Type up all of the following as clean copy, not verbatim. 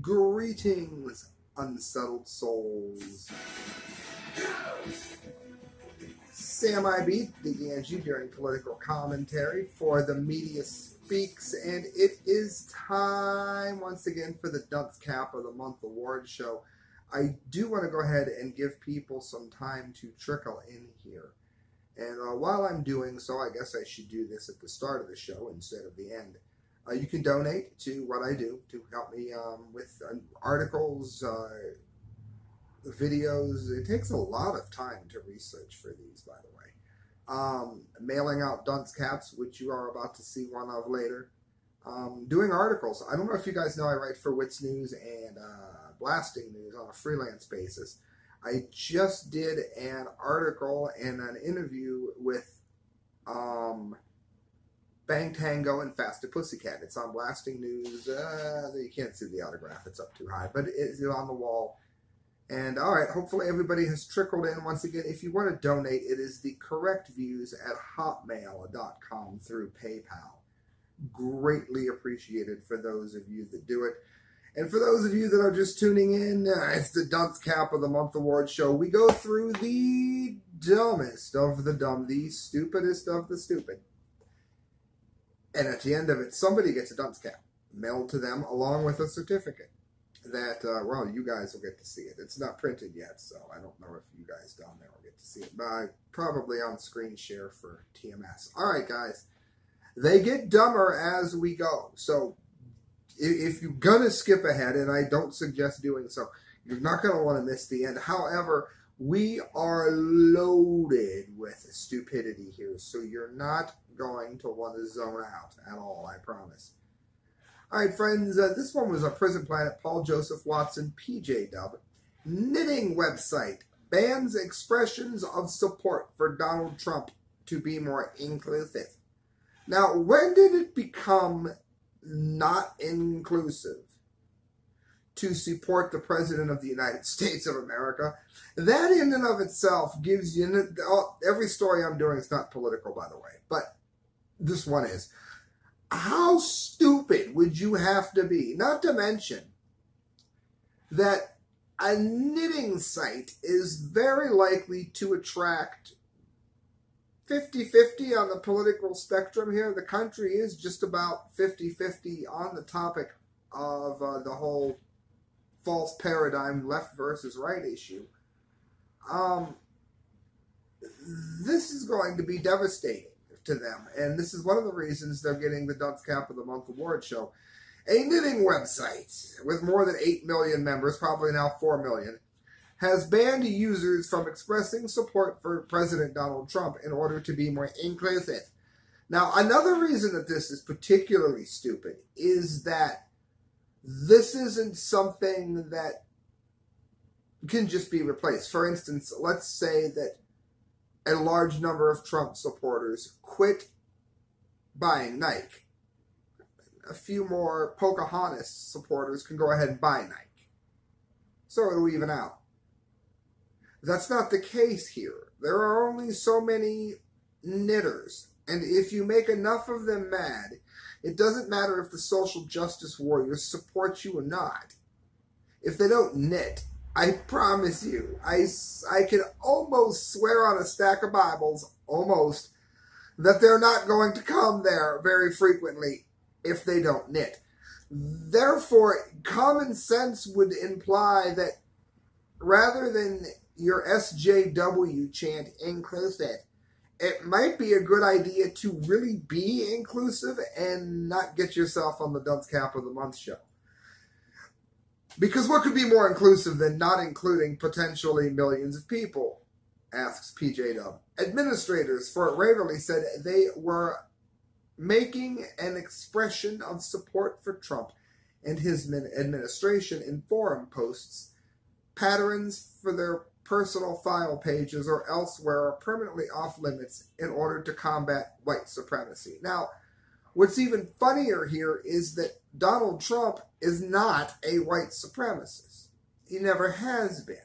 Greetings, unsettled souls. Sam Di Gangi during political commentary for the Media Speaks, and it is time once again for the Dunce Cap of the Month Awards show. I do want to go ahead and give people some time to trickle in here. And while I'm doing so, I guess I should do this at the start of the show instead of the end. You can donate to what I do to help me with articles, videos. It takes a lot of time to research for these, by the way. Mailing out dunce caps, which you are about to see one of later. Doing articles. I don't know if you guys know, I write for Wits News and Blasting News on a freelance basis. I just did an article and an interview with Bang Tango and Faster Pussycat. It's on Blasting News. You can't see the autograph. It's up too high, but it's on the wall. And all right, hopefully everybody has trickled in. Once again, if you want to donate, it is the correct views at hotmail.com through PayPal. Greatly appreciated for those of you that do it. And for those of you that are just tuning in, it's the Dunce Cap of the Month Awards show. We go through the dumbest of the dumb, the stupidest of the stupid. And at the end of it, somebody gets a dunce cap mailed to them along with a certificate that, well, you guys will get to see it. It's not printed yet, so I don't know if you guys down there will get to see it, but I'm probably on screen share for TMS. All right, guys, they get dumber as we go. So if you're going to skip ahead, and I don't suggest doing so, you're not going to want to miss the end. However, we are loaded with stupidity here, so you're not going to want to zone out at all, I promise. All right, friends, this one was on Prison Planet, Paul Joseph Watson, PJW. Knitting website bans expressions of support for Donald Trump to be more inclusive. Now, when did it become not inclusive to support the President of the United States of America? That in and of itself gives you... Every story I'm doing is not political, by the way, but this one is. How stupid would you have to be? Not to mention that a knitting site is very likely to attract 50-50 on the political spectrum here. The country is just about 50-50 on the topic of the whole false paradigm, left versus right issue. This is going to be devastating to them, and this is one of the reasons they're getting the Dunce Cap of the Month Award show. A knitting website with more than 8 million members, probably now 4 million, has banned users from expressing support for President Donald Trump in order to be more inclusive. Now, another reason that this is particularly stupid is that this isn't something that can just be replaced. For instance, let's say that a large number of Trump supporters quit buying Nike. A few more Pocahontas supporters can go ahead and buy Nike. So it'll even out. That's not the case here. There are only so many knitters, and if you make enough of them mad, it doesn't matter if the social justice warriors support you or not. If they don't knit, I promise you, I can almost swear on a stack of Bibles, almost, that they're not going to come there very frequently if they don't knit. Therefore, common sense would imply that rather than your SJW chant inclusive, it might be a good idea to really be inclusive and not get yourself on the Dunce Cap of the Month show. Because what could be more inclusive than not including potentially millions of people, asks PJW. Administrators for Ravelry said they were making an expression of support for Trump and his administration in forum posts, patterns for their personal file pages or elsewhere are permanently off limits in order to combat white supremacy. Now, what's even funnier here is that Donald Trump is not a white supremacist. He never has been.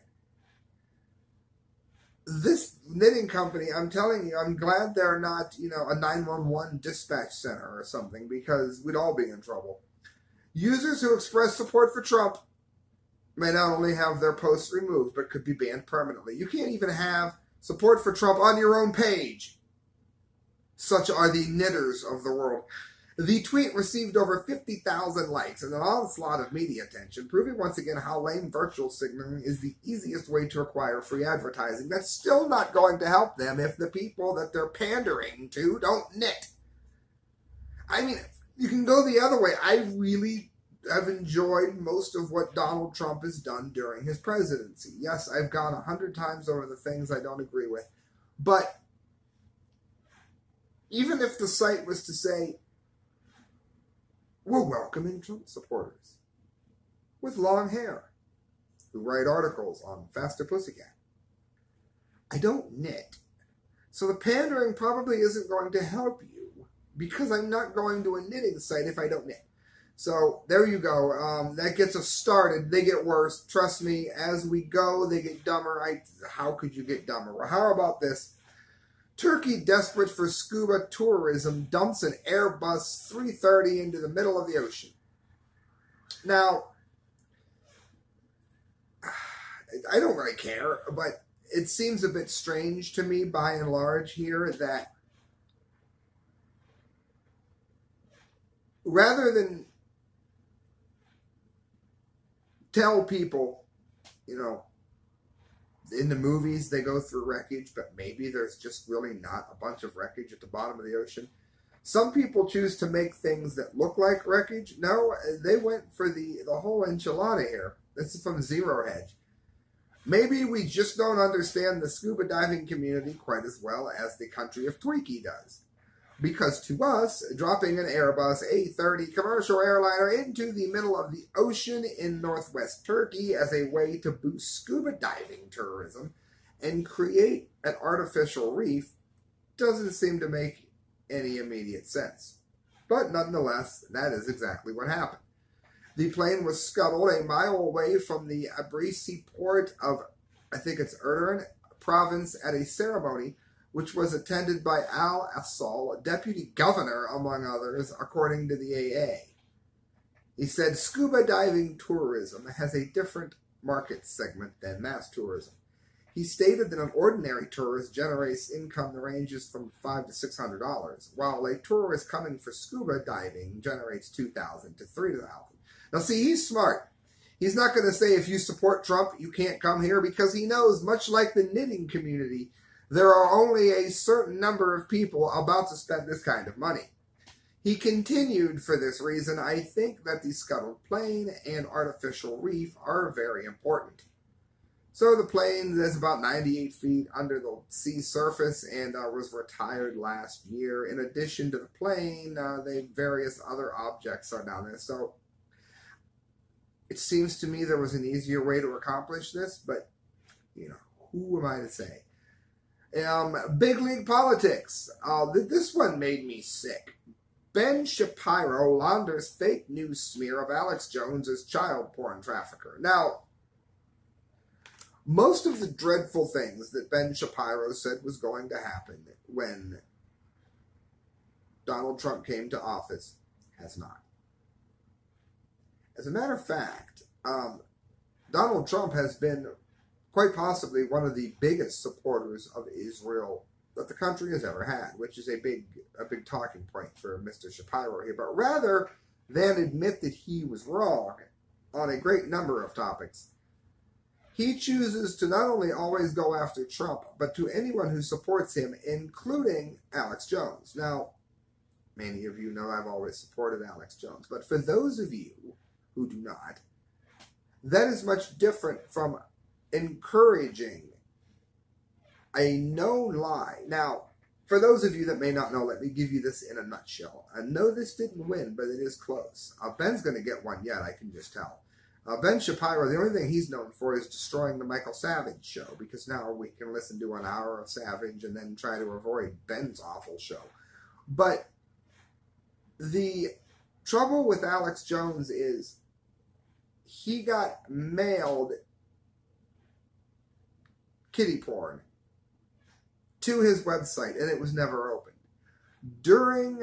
This knitting company, I'm telling you, I'm glad they're not, you know, a 911 dispatch center or something, because we'd all be in trouble. Users who express support for Trump may not only have their posts removed, but could be banned permanently. You can't even have support for Trump on your own page. Such are the knitters of the world. The tweet received over 50,000 likes and an onslaught of media attention, proving once again how lame virtual signaling is the easiest way to acquire free advertising. That's still not going to help them if the people that they're pandering to don't knit. I mean, you can go the other way. I really have enjoyed most of what Donald Trump has done during his presidency. Yes, I've gone 100 times over the things I don't agree with. But even if the site was to say, we're welcoming Trump supporters with long hair who write articles on Faster Pussycat, I don't knit. So the pandering probably isn't going to help you, because I'm not going to a knitting site if I don't knit. So there you go. That gets us started. They get worse. Trust me, as we go, they get dumber. How could you get dumber? Well, how about this? Turkey, desperate for scuba tourism, dumps an Airbus 330 into the middle of the ocean. Now, I don't really care, but it seems a bit strange to me, by and large, here that rather than tell people, you know, in the movies, they go through wreckage, but maybe there's just really not a bunch of wreckage at the bottom of the ocean. Some people choose to make things that look like wreckage. No, they went for the whole enchilada here. This is from Zero Edge. Maybe we just don't understand the scuba diving community quite as well as the country of Twinkie does. Because to us, dropping an Airbus A30 commercial airliner into the middle of the ocean in northwest Turkey as a way to boost scuba diving tourism and create an artificial reef doesn't seem to make any immediate sense. But nonetheless, that is exactly what happened. The plane was scuttled a mile away from the Abrisi port of, I think it's Erzurum province, at a ceremony which was attended by Al Assal, deputy governor, among others, according to the AA. He said, scuba diving tourism has a different market segment than mass tourism. He stated that an ordinary tourist generates income that ranges from $500 to $600, while a tourist coming for scuba diving generates $2,000 to $3,000. Now, see, he's smart. He's not going to say if you support Trump, you can't come here, because he knows, much like the knitting community, there are only a certain number of people about to spend this kind of money. He continued, for this reason, I think that the scuttled plane and artificial reef are very important. So the plane is about 98 feet under the sea surface and was retired last year. In addition to the plane, the various other objects are down there. So it seems to me there was an easier way to accomplish this, but, you know, who am I to say? Big League Politics. This one made me sick. Ben Shapiro launders fake news smear of Alex Jones as child porn trafficker. Now, most of the dreadful things that Ben Shapiro said was going to happen when Donald Trump came to office has not. As a matter of fact, Donald Trump has been quite possibly one of the biggest supporters of Israel that the country has ever had, which is a big talking point for Mr. Shapiro here. But rather than admit that he was wrong on a great number of topics, he chooses to not only always go after Trump, but to anyone who supports him, including Alex Jones. Now, many of you know I've always supported Alex Jones, but for those of you who do not, that is much different from encouraging a known lie. Now, for those of you that may not know, let me give you this in a nutshell. I know this didn't win, but it is close. Ben's going to get one yet, I can just tell. Ben Shapiro, the only thing he's known for is destroying the Michael Savage show, because now we can listen to an hour of Savage and then try to avoid Ben's awful show. But the trouble with Alex Jones is he got mailed kitty porn to his website, and it was never opened. During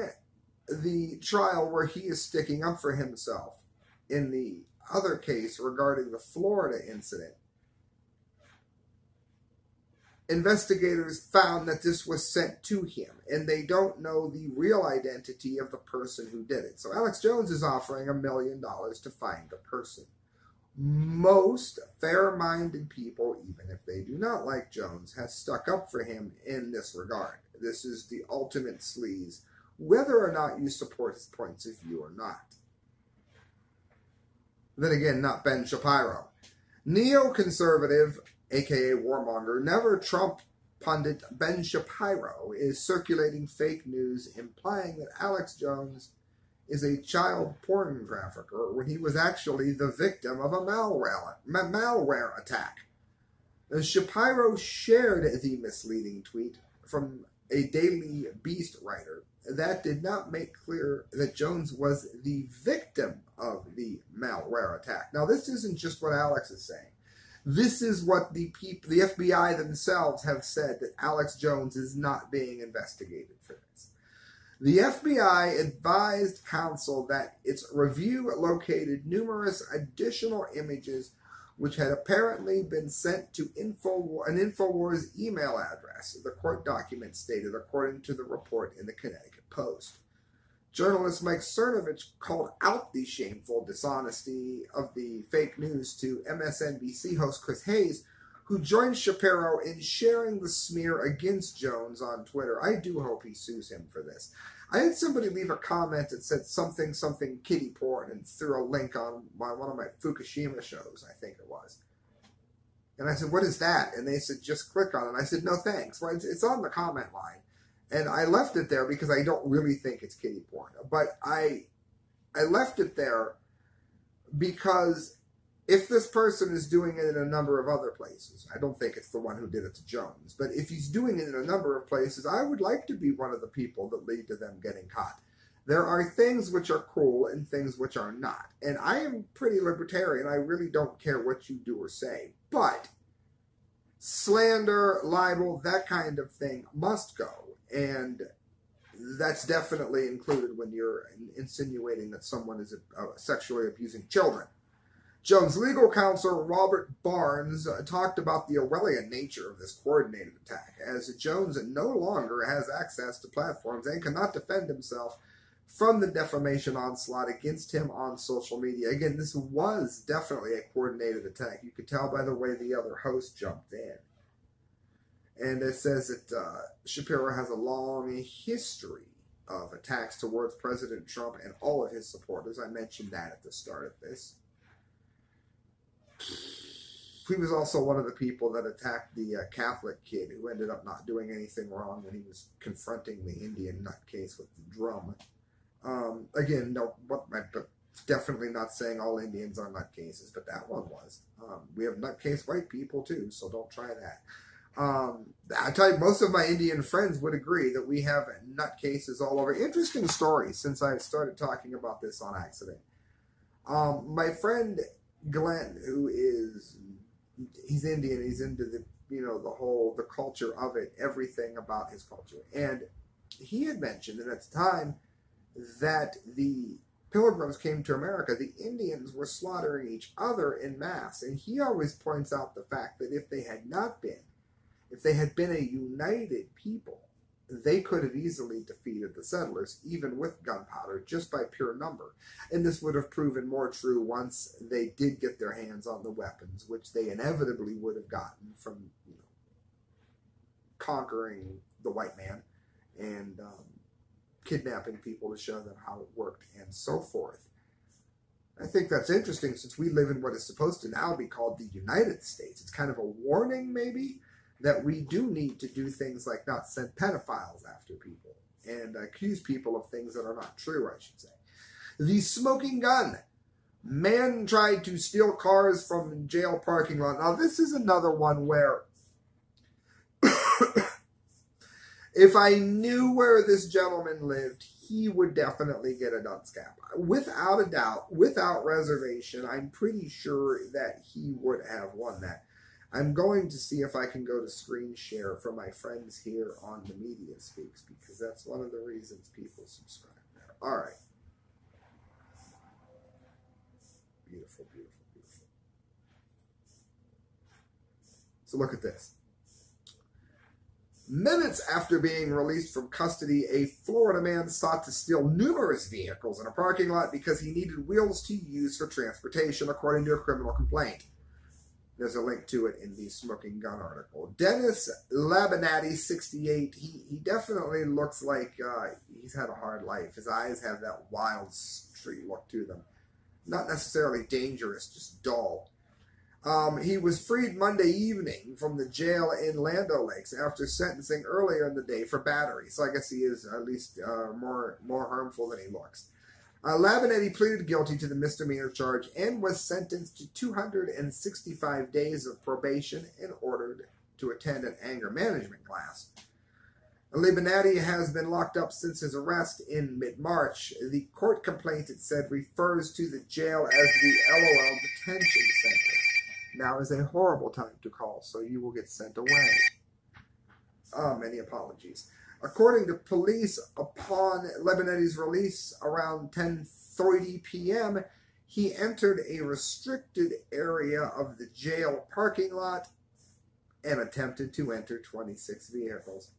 the trial where he is sticking up for himself, in the other case regarding the Florida incident, investigators found that this was sent to him, and they don't know the real identity of the person who did it. So Alex Jones is offering $1 million to find the person. Most fair-minded people, even if they do not like Jones, have stuck up for him in this regard. This is the ultimate sleaze, whether or not you support his points of view or not. Then again, not Ben Shapiro. Neoconservative, aka warmonger, never Trump pundit Ben Shapiro is circulating fake news implying that Alex Jones is a child porn trafficker when he was actually the victim of a malware attack. Shapiro shared the misleading tweet from a Daily Beast writer that did not make clear that Jones was the victim of the malware attack. Now, this isn't just what Alex is saying. This is what the FBI themselves have said, that Alex Jones is not being investigated for this. The FBI advised counsel that its review located numerous additional images which had apparently been sent to an Infowars email address, the court document stated, according to the report in the Connecticut Post. Journalist Mike Cernovich called out the shameful dishonesty of the fake news to MSNBC host Chris Hayes, who joined Shapiro in sharing the smear against Jones on Twitter. I do hope he sues him for this. I had somebody leave a comment that said something kitty porn and threw a link on one of my Fukushima shows, I think it was. And I said, what is that? And they said, just click on it. I said, no thanks. Well, it's on the comment line. And I left it there because I don't really think it's kitty porn. But I left it there because if this person is doing it in a number of other places, I don't think it's the one who did it to Jones, but if he's doing it in a number of places, I would like to be one of the people that lead to them getting caught. There are things which are cool and things which are not. And I am pretty libertarian. I really don't care what you do or say. But slander, libel, that kind of thing must go, and that's definitely included when you're insinuating that someone is sexually abusing children. Jones' legal counsel, Robert Barnes, talked about the Orwellian nature of this coordinated attack, as Jones no longer has access to platforms and cannot defend himself from the defamation onslaught against him on social media. Again, this was definitely a coordinated attack. You could tell by the way the other host jumped in. And it says that Shapiro has a long history of attacks towards President Trump and all of his supporters. I mentioned that at the start of this. He was also one of the people that attacked the Catholic kid who ended up not doing anything wrong when he was confronting the Indian nutcase with the drum. Again, no, but definitely not saying all Indians are nutcases, but that one was. We have nutcase white people too, so don't try that. I tell you, most of my Indian friends would agree that we have nutcases all over. Interesting story, since I started talking about this on accident. My friend Glenn, he's Indian, he's into the culture of it, everything about his culture. And he had mentioned that at the time that the Pilgrims came to America, the Indians were slaughtering each other in mass. And he always points out the fact that if they had been a united people, they could have easily defeated the settlers, even with gunpowder, just by pure number. And this would have proven more true once they did get their hands on the weapons, which they inevitably would have gotten from conquering the white man and kidnapping people to show them how it worked and so forth. I think that's interesting, since we live in what is supposed to now be called the United States. It's kind of a warning, maybe, that we do need to do things like not send pedophiles after people and accuse people of things that are not true, I should say. The Smoking Gun. Man tried to steal cars from jail parking lot. Now, this is another one where if I knew where this gentleman lived, he would definitely get a dunce cap. Without a doubt, without reservation, I'm pretty sure that he would have won that. I'm going to see if I can go to screen share for my friends here on the Media Speaks, because that's one of the reasons people subscribe there. All right. beautiful, beautiful, beautiful. So look at this. Minutes after being released from custody, a Florida man sought to steal numerous vehicles in a parking lot because he needed wheels to use for transportation, according to a criminal complaint. There's a link to it in the Smoking Gun article. Dennis Labanatti, 68, he definitely looks like he's had a hard life. His eyes have that wild street look to them. Not necessarily dangerous, just dull. He was freed Monday evening from the jail in Lando Lakes after sentencing earlier in the day for battery. So I guess he is at least more harmful than he looks. Labanetti pleaded guilty to the misdemeanor charge and was sentenced to 265 days of probation and ordered to attend an anger management class. Labanetti has been locked up since his arrest in mid-March. The court complaint, it said, refers to the jail as the LOL Detention Center. Now is a horrible time to call, so you will get sent away. Many apologies. According to police, upon Labanetti's release around 10:30 p.m., he entered a restricted area of the jail parking lot and attempted to enter 26 vehicles,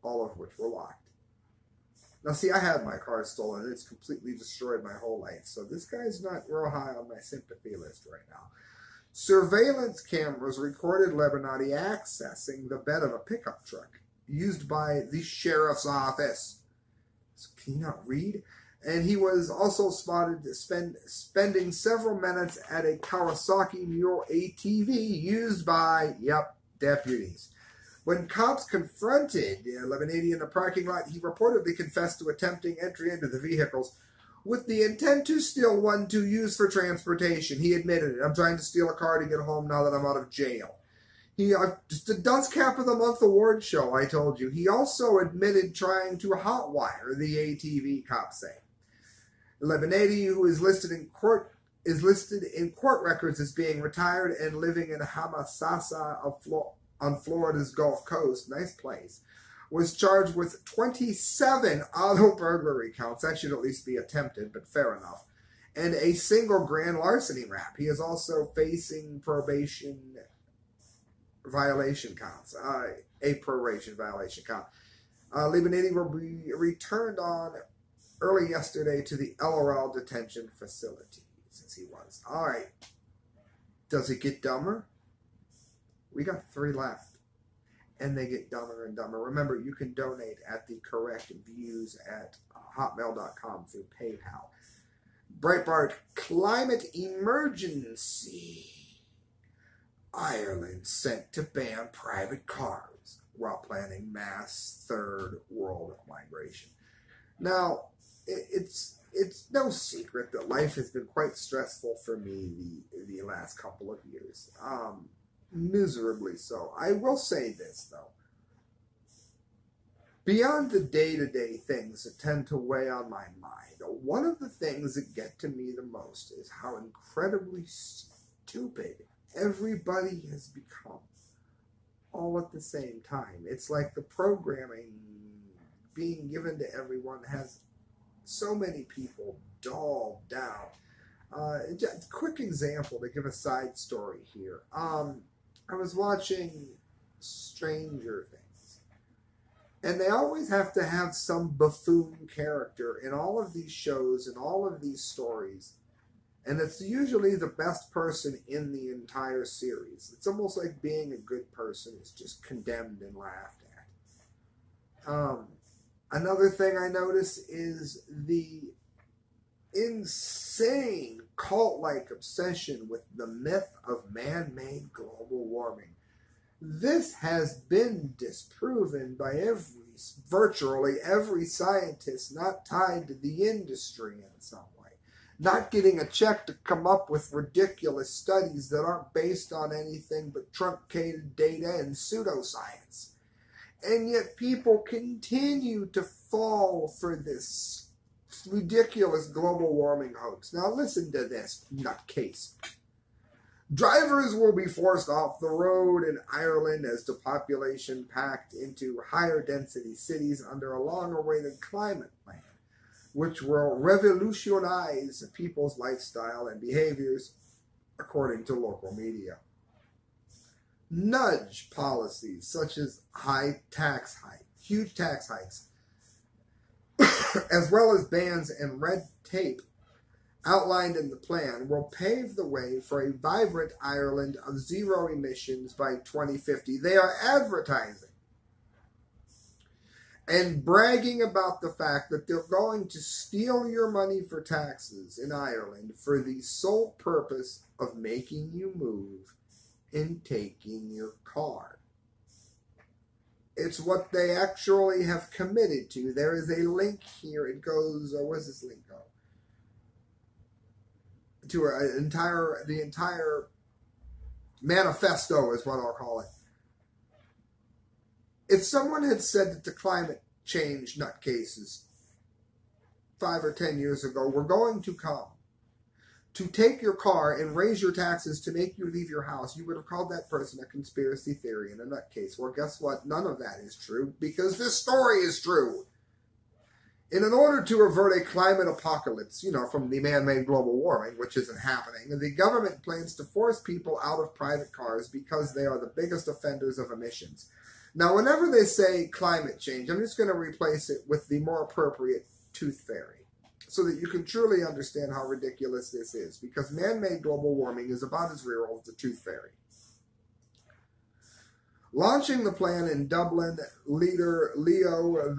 all of which were locked. Now, see, I had my car stolen. It's completely destroyed my whole life, so this guy's not real high on my sympathy list right now. Surveillance cameras recorded Labanatti accessing the bed of a pickup truck used by the sheriff's office. So can you not read? And he was also spotted spending several minutes at a Kawasaki Mule ATV used by, deputies. When cops confronted Labanatti in the parking lot, he reportedly confessed to attempting entry into the vehicles with the intent to steal one to use for transportation. He admitted it. I'm trying to steal a car to get home now that I'm out of jail. The Dunce Cap of the Month Awards show, I told you. He also admitted trying to hotwire the ATV, cops say. Labanatti, who is listed in court records as being retired and living in Hamasasa on Florida's Gulf Coast, nice place, was charged with 27 auto burglary counts. That should at least be attempted, but fair enough. And a single grand larceny rap. He is also facing probation violation counts. A probation violation count. Labanatti will be returned on early yesterday to the LOL detention facility, since he was. All right. Does it get dumber? We got 3 left. And they get dumber and dumber. Remember, you can donate at the correct views at hotmail.com through PayPal. Breitbart, climate emergency. Ireland sent to ban private cars while planning mass third world migration. Now, it's no secret that life has been quite stressful for me the last couple of years. Miserably so. I will say this, though. Beyond the day-to-day things that tend to weigh on my mind, one of the things that get to me the most is how incredibly stupid everybody has become, all at the same time. It's like the programming being given to everyone has so many people dolled down. Just quick example to give a side story here. I was watching Stranger Things, and they always have to have some buffoon character in all of these shows and all of these stories, and it's usually the best person in the entire series. It's almost like being a good person is just condemned and laughed at. Another thing I notice is the insane cult-like obsession with the myth of man-made global warming. This has been disproven by virtually every scientist not tied to the industry in some way, not getting a check to come up with ridiculous studies that aren't based on anything but truncated data and pseudoscience. And yet people continue to fall for this ridiculous global warming hoax. Now listen to this nutcase. Drivers will be forced off the road in Ireland as the population packed into higher density cities under a long-awaited climate plan, which will revolutionize people's lifestyle and behaviors according to local media. Nudge policies such as huge tax hikes, as well as bans and red tape outlined in the plan, will pave the way for a vibrant Ireland of zero emissions by 2050. They are advertising and bragging about the fact that they're going to steal your money for taxes in Ireland for the sole purpose of making you move and taking your car. It's what they actually have committed to. There is a link here. It goes, where's this link go? To the entire manifesto is what I'll call it. If someone had said that the climate change nutcases 5 or 10 years ago were going to come to take your car and raise your taxes to make you leave your house, you would have called that person a conspiracy theory and a nutcase. Well, guess what? None of that is true, because this story is true. And in order to avert a climate apocalypse, from the man-made global warming, which isn't happening, the government plans to force people out of private cars because they are the biggest offenders of emissions. Now, whenever they say climate change, I'm just going to replace it with the more appropriate tooth fairy, so that you can truly understand how ridiculous this is, because man-made global warming is about as real as the tooth fairy. Launching the plan in Dublin, leader Leo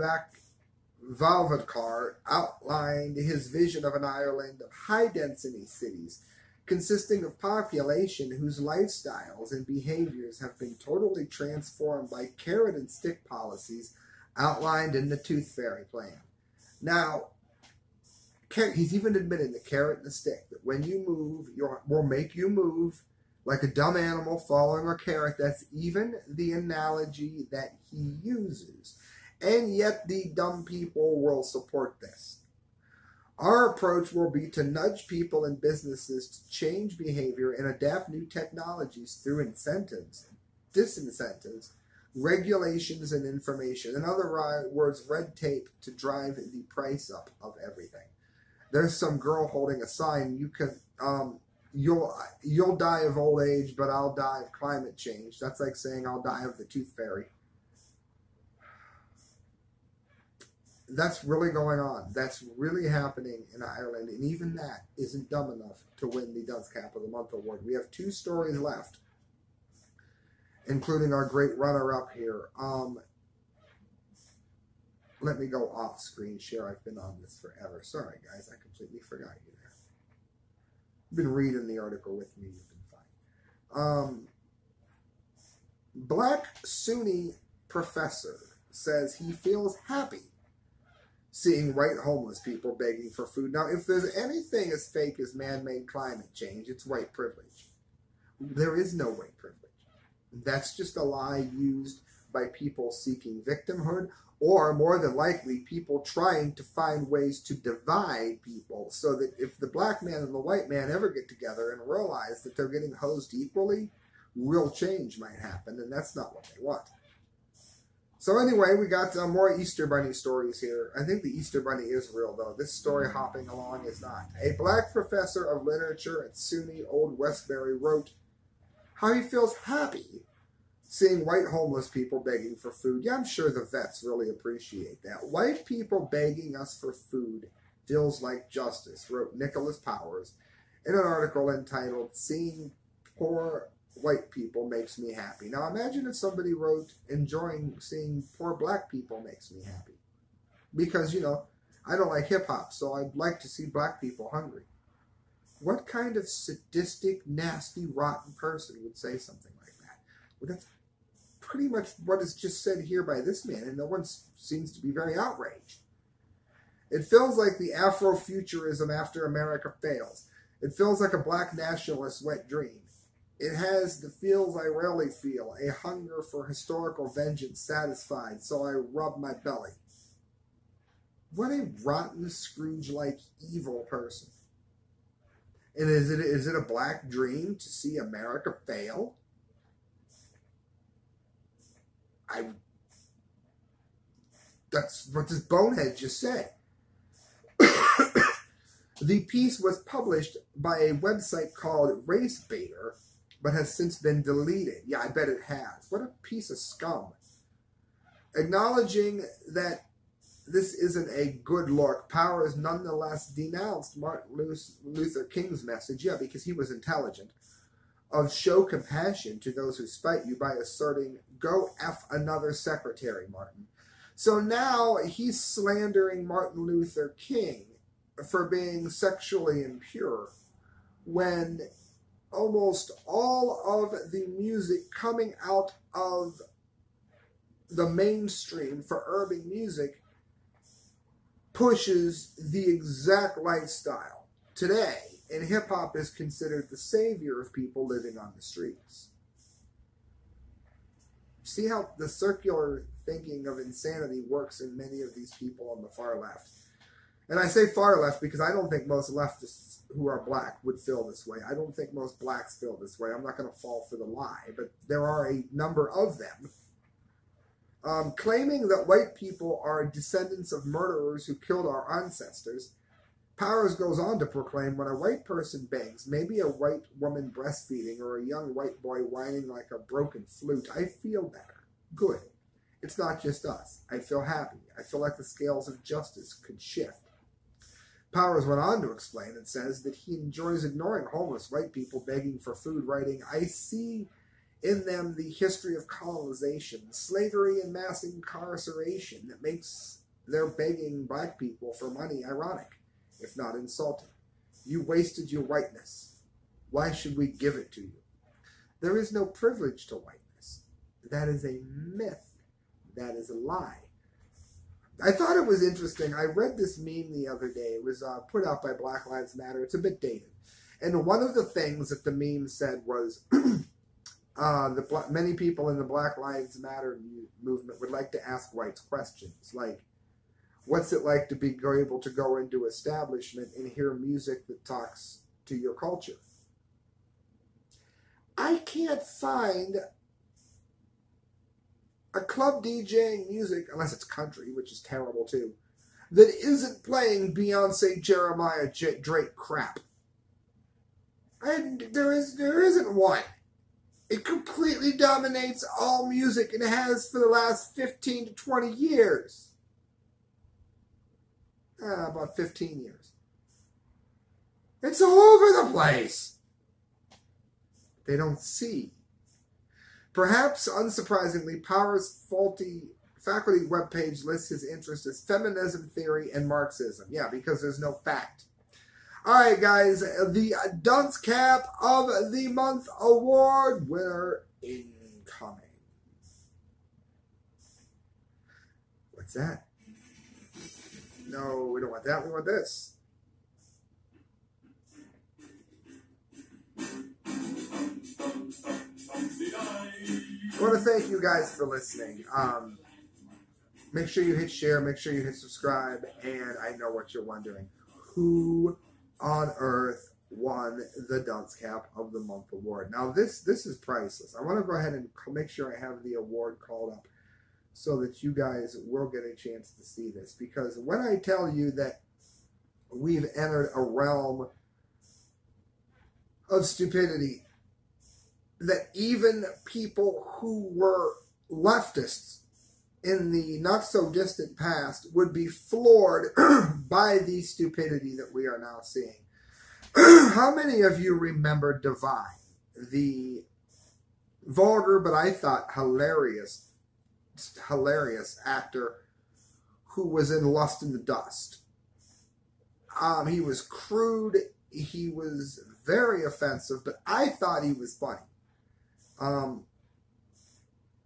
Varadkar outlined his vision of an Ireland of high-density cities consisting of population whose lifestyles and behaviors have been totally transformed by carrot and stick policies outlined in the Tooth Fairy Plan. Now, he's even admitted the carrot and the stick, that when you move, we'll make you move like a dumb animal following a carrot. That's even the analogy that he uses. And yet the dumb people will support this. Our approach will be to nudge people and businesses to change behavior and adapt new technologies through incentives, disincentives, regulations, and information. In other words, red tape to drive the price up of everything. There's some girl holding a sign, you'll die of old age, but I'll die of climate change. That's like saying I'll die of the tooth fairy. That's really going on. That's really happening in Ireland. And even that isn't dumb enough to win the Dunce Cap of the Month Award. We have two stories left, including our great runner-up here. Let me go off screen share. I've been on this forever. Sorry, guys. I completely forgot you there. You've been reading the article with me. You've been fine. Black Sunni professor says he feels happy seeing white homeless people begging for food. Now, if there's anything as fake as man-made climate change, it's white privilege. There is no white privilege. That's just a lie used by people seeking victimhood, or more than likely people trying to find ways to divide people, so that if the black man and the white man ever get together and realize that they're getting hosed equally, real change might happen, and that's not what they want. So anyway, we got more Easter Bunny stories here. I think the Easter Bunny is real, though. This story hopping along is not. A black professor of literature at SUNY Old Westbury wrote how he feels happy seeing white homeless people begging for food. Yeah, I'm sure the vets really appreciate that. White people begging us for food feels like justice, wrote Nicholas Powers in an article entitled Seeing Poor White People Makes Me Happy. Now imagine if somebody wrote, enjoying seeing poor black people makes me happy. Because, I don't like hip-hop, so I'd like to see black people hungry. What kind of sadistic, nasty, rotten person would say something like that? Well, that's pretty much what is just said here by this man, and no one seems to be very outraged. It feels like the Afrofuturism after America fails. It feels like a black nationalist wet dream. It has the feels I rarely feel, a hunger for historical vengeance satisfied, so I rub my belly. What a rotten, Scrooge-like, evil person. And is it a black dream to see America fail? That's what this bonehead just said. The piece was published by a website called RaceBaiter, but has since been deleted. Yeah, I bet it has. What a piece of scum. Acknowledging that this isn't a good look, Powers nonetheless denounced Martin Luther King's message, yeah, because he was intelligent, of show compassion to those who spite you by asserting, go F another secretary, Martin. So now he's slandering Martin Luther King for being sexually impure when almost all of the music coming out of the mainstream for urban music pushes the exact lifestyle. Today, and hip-hop is considered the savior of people living on the streets. See how the circular thinking of insanity works in many of these people on the far left. And I say far left because I don't think most leftists who are black would feel this way. I don't think most blacks feel this way. I'm not going to fall for the lie, but there are a number of them. Claiming that white people are descendants of murderers who killed our ancestors, Powers goes on to proclaim, when a white person bangs, maybe a white woman breastfeeding or a young white boy whining like a broken flute, I feel better. Good. It's not just us. I feel happy. I feel like the scales of justice could shift. Powers went on to explain and says that he enjoys ignoring homeless white people begging for food, writing, I see in them the history of colonization, slavery, and mass incarceration that makes their begging black people for money ironic, if not insulting. You wasted your whiteness. Why should we give it to you? There is no privilege to whiteness. That is a myth. That is a lie. I thought it was interesting. I read this meme the other day. It was put out by Black Lives Matter. It's a bit dated. And one of the things that the meme said was... many people in the Black Lives Matter movement would like to ask whites questions like, what's it like to be able to go into establishment and hear music that talks to your culture? I can't find a club DJing music, unless it's country, which is terrible too, that isn't playing Beyonce, Jeremiah, Drake crap. And there isn't one. It completely dominates all music and has for the last 15 to 20 years. About 15 years. It's all over the place. They don't see. Perhaps unsurprisingly, Powers' faculty webpage lists his interest as feminism theory and Marxism. Yeah, because there's no fact. Alright guys, the Dunce Cap of the Month Award winner incoming. What's that? No, we don't want that. We want this. I want to thank you guys for listening. Make sure you hit share. Make sure you hit subscribe. And I know what you're wondering. Who on earth won the Dunce Cap of the Month Award? Now, this is priceless. I want to go ahead and make sure I have the award called up so that you guys will get a chance to see this. Because when I tell you that we've entered a realm of stupidity, that even people who were leftists in the not-so-distant past would be floored by the stupidity that we are now seeing. How many of you remember Divine, the vulgar but I thought hilarious actor who was in Lust in the Dust? He was crude, he was very offensive, but I thought he was funny.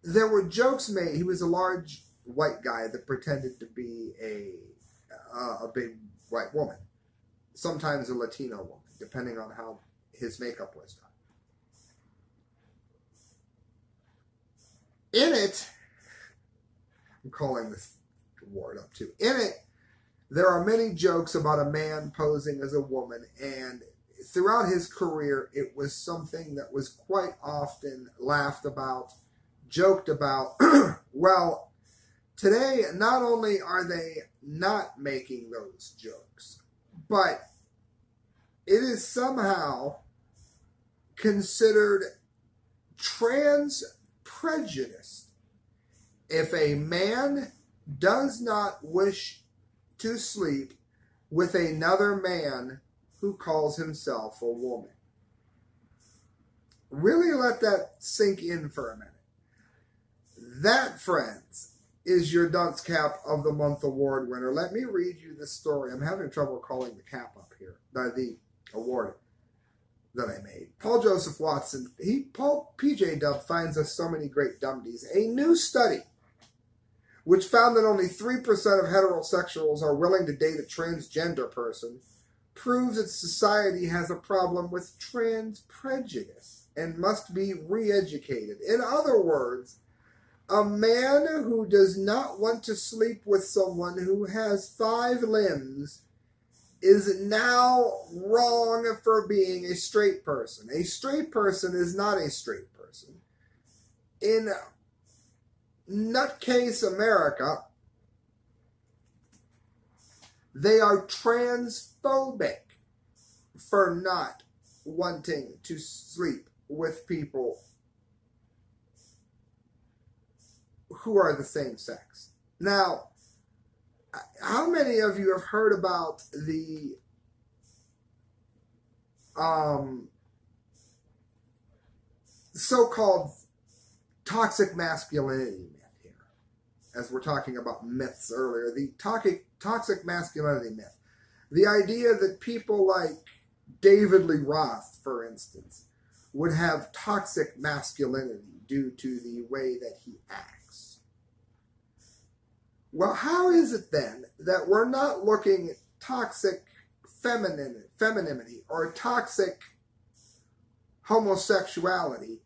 There were jokes made. He was a large white guy that pretended to be a big white woman, sometimes a Latino woman, depending on how his makeup was done. In it, I'm calling this award up too. In it, there are many jokes about a man posing as a woman, and throughout his career, it was something that was quite often laughed about, joked about. Well, today, not only are they not making those jokes, but it is somehow considered trans prejudice if a man does not wish to sleep with another man who calls himself a woman. Really let that sink in for a minute. That, friends, is your Dunce Cap of the Month Award winner. Let me read you this story. I'm having trouble calling the cap up here, the award that I made. Paul Joseph Watson, PJW finds us so many great dummies. A new study which found that only 3% of heterosexuals are willing to date a transgender person proves that society has a problem with trans prejudice and must be re-educated. In other words, a man who does not want to sleep with someone who has 5 limbs is now wrong for being a straight person. A straight person is not a straight person. In nutcase America, they are transphobic for not wanting to sleep with people who are the same sex. Now, how many of you have heard about the so-called toxic masculinity myth here, as we're talking about myths earlier, the toxic masculinity myth, the idea that people like David Lee Roth, for instance, would have toxic masculinity due to the way that he acts. Well, how is it then that we're not looking at toxic femininity or toxic homosexuality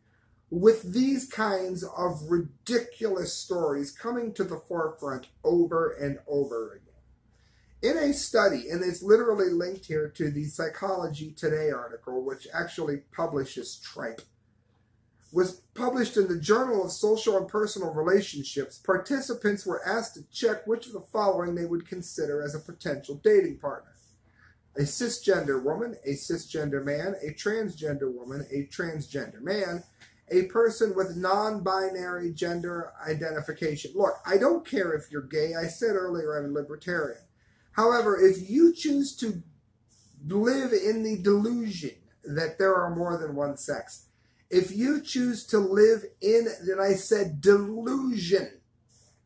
with these kinds of ridiculous stories coming to the forefront over and over again? In a study, and it's literally linked here to the Psychology Today article, which actually publishes tripe, was published in the Journal of Social and Personal Relationships. Participants were asked to check which of the following they would consider as a potential dating partner: a cisgender woman, a cisgender man, a transgender woman, a transgender man, a person with non-binary gender identification. Look, I don't care if you're gay. I said earlier I'm a libertarian. However, if you choose to live in the delusion that there are more than one sex, if you choose to live in, then I said delusion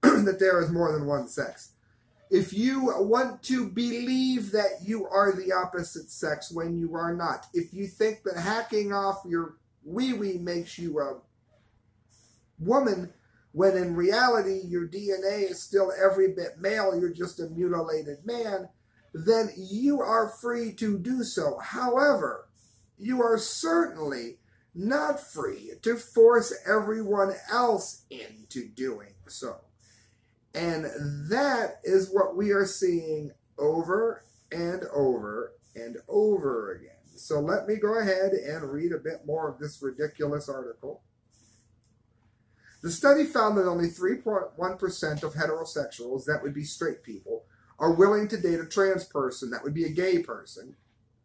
that there is more than one sex, if you want to believe that you are the opposite sex when you are not, if you think that hacking off your wee-wee makes you a woman, when in reality your DNA is still every bit male, you're just a mutilated man, then you are free to do so. However, you are certainly not free to force everyone else into doing so. And that is what we are seeing over and over and over again. So let me go ahead and read a bit more of this ridiculous article. The study found that only 3.1% of heterosexuals, that would be straight people, are willing to date a trans person, that would be a gay person,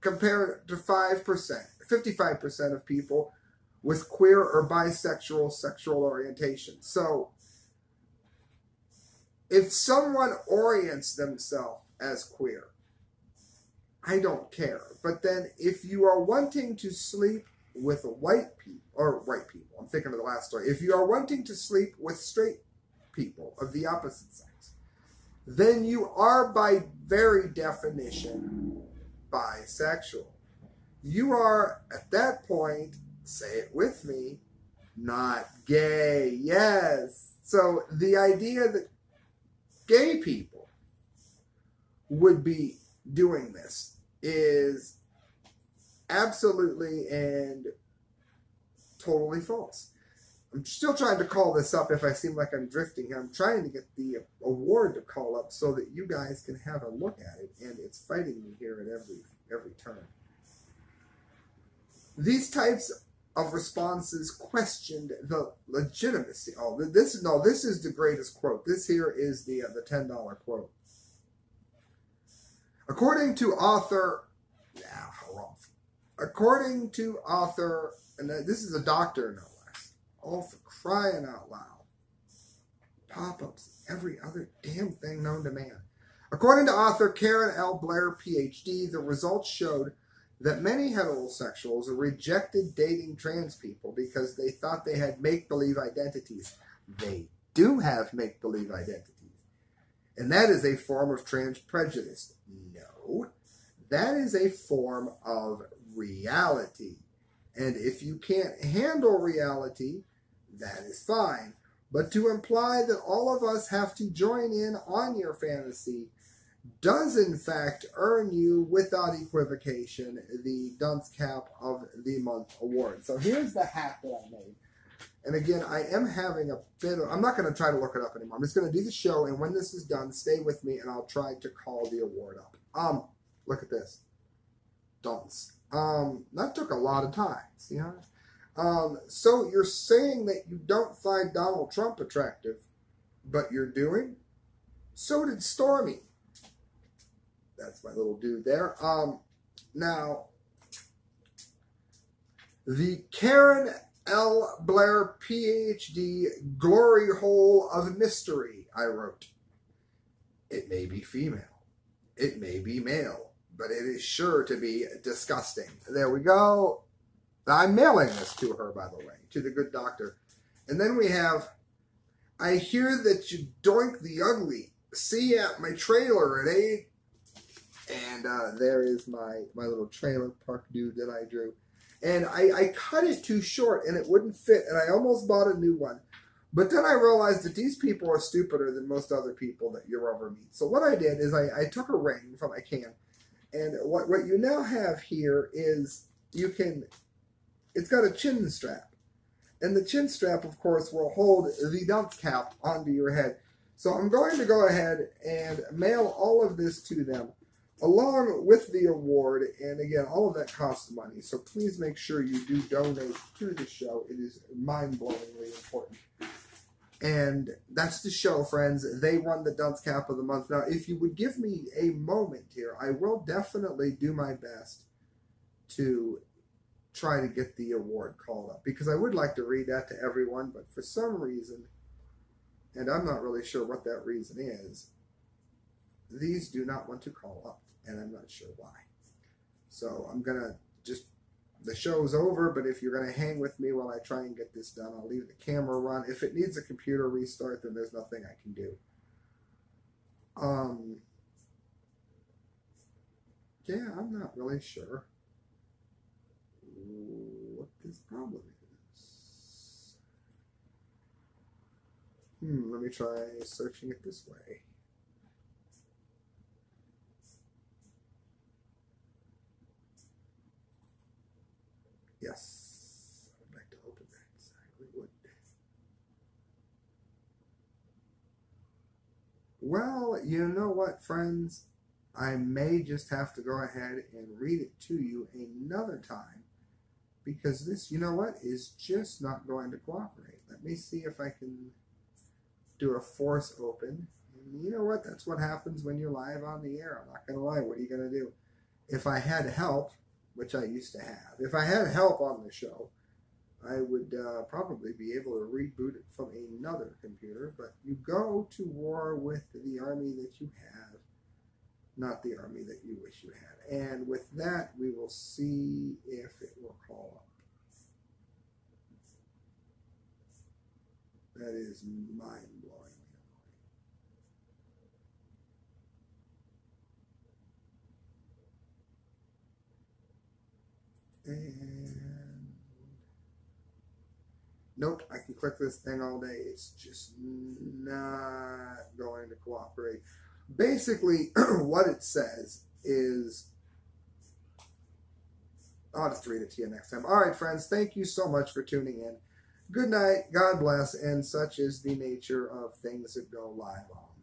compared to 55% of people with queer or bisexual sexual orientation. So if someone orients themselves as queer, I don't care. But then if you are wanting to sleep with white people, I'm thinking of the last story, if you are wanting to sleep with straight people of the opposite sex, then you are by very definition bisexual. You are, at that point, say it with me, not gay. Yes. So the idea that gay people would be doing this is absolutely and totally false. I'm still trying to call this up if I seem like I'm drifting here. I'm trying to get the award to call up so that you guys can have a look at it, and it's fighting me here at every turn. These types of responses questioned the legitimacy. Oh, this is the greatest quote. This here is the $10 quote. According to author According to author, and this is a doctor no less, all for crying out loud. Pop-ups, every other damn thing known to man. According to author Karen L. Blair, PhD, the results showed that many heterosexuals rejected dating trans people because they thought they had make-believe identities. They do have make-believe identities. And that is a form of trans prejudice. No, that is a form of reality. And if you can't handle reality, that is fine. But to imply that all of us have to join in on your fantasy does in fact earn you, without equivocation, the Dunce Cap of the Month Award. So here's the hat that I made. And again, I am having a bit of... I'm not going to try to look it up anymore. I'm just going to do the show, and when this is done, stay with me, and I'll try to call the award up. Look at this. Dunce. That took a lot of time. See how... So you're saying that you don't find Donald Trump attractive, but you're doing? So did Stormy. That's my little dude there. Now, the Karen L. Blair, PhD, glory hole of mystery, I wrote. It may be female. It may be male. But it is sure to be disgusting. There we go. I'm mailing this to her, by the way, to the good doctor. And then we have, I hear that you doink the ugly. See you at my trailer at 8. And there is my little trailer park dude that I drew. And I cut it too short, and it wouldn't fit, and I almost bought a new one. But then I realized that these people are stupider than most other people that you ever meet. So what I did is I took a ring from my can, and what you now have here is you can... It's got a chin strap. And the chin strap, of course, will hold the Dunce Cap onto your head. So I'm going to go ahead and mail all of this to them, along with the award. And again, all of that costs money. So please make sure you do donate to the show. It is mind-blowingly important. And that's the show, friends. They won the Dunce Cap of the Month. Now, if you would give me a moment here, I will definitely do my best to... try to get the award called up, because I would like to read that to everyone, but for some reason, and I'm not really sure what that reason is, these do not want to call up, and I'm not sure why. So I'm going to just, the show's over, but if you're going to hang with me while I try and get this done, I'll leave the camera run. If it needs a computer restart, then there's nothing I can do. Yeah, I'm not really sure what this problem is. Let me try searching it this way. Yes, I would like to open that. Exactly what. Well, you know what, friends? I may just have to go ahead and read it to you another time, because this, you know what, is just not going to cooperate. Let me see if I can do a force open. And you know what? That's what happens when you're live on the air. I'm not going to lie. What are you going to do? If I had help, which I used to have, if I had help on the show, I would probably be able to reboot it from another computer. But you go to war with the army that you have, not the army that you wish you had. And with that, we will see if it will call up. That is mind-blowing. And nope, I can click this thing all day. It's just not going to cooperate. Basically, what it says is, I'll just read it to you next time. All right, friends, thank you so much for tuning in. Good night, God bless, and such is the nature of things that go live on.